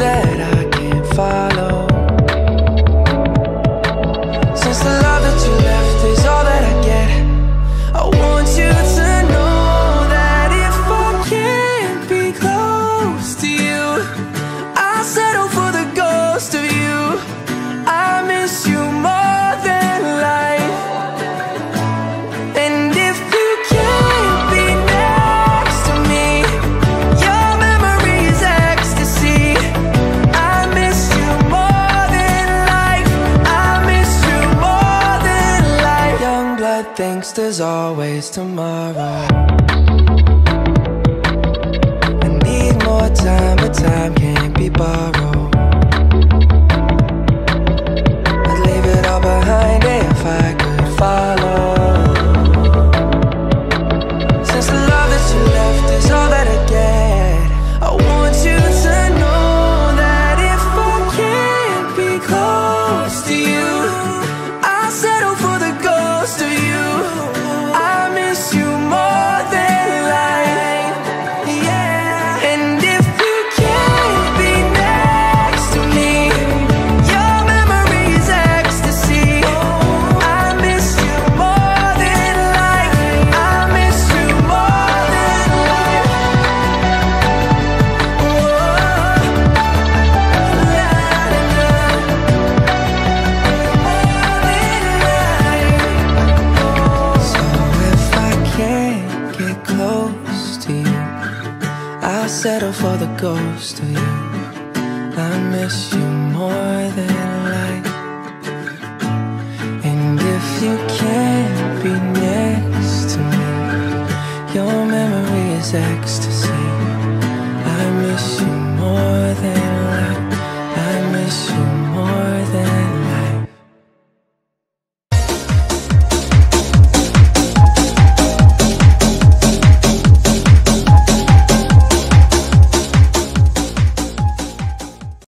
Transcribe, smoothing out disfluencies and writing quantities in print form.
that I can't follow. Since the love that you left is all that I get, I want you to know that if I can't be close to you, I'll settle for the ghost of you. I miss you more than life. And if you can't be next to me, your memory is ecstasy. I miss you more than life. I miss you more than life. Young blood thinks there's always tomorrow. I need more time, but time can't be borrowed. Behind it if I could follow. Since the love that you left is all that I get, I want you to know that if I can't be close to you, I'll settle for the ghost of you. I miss you more than life, yeah. And if you can't be next to me, settle for the ghost of you. I miss you more than life. And if you can't be next to me, your memory is ecstasy.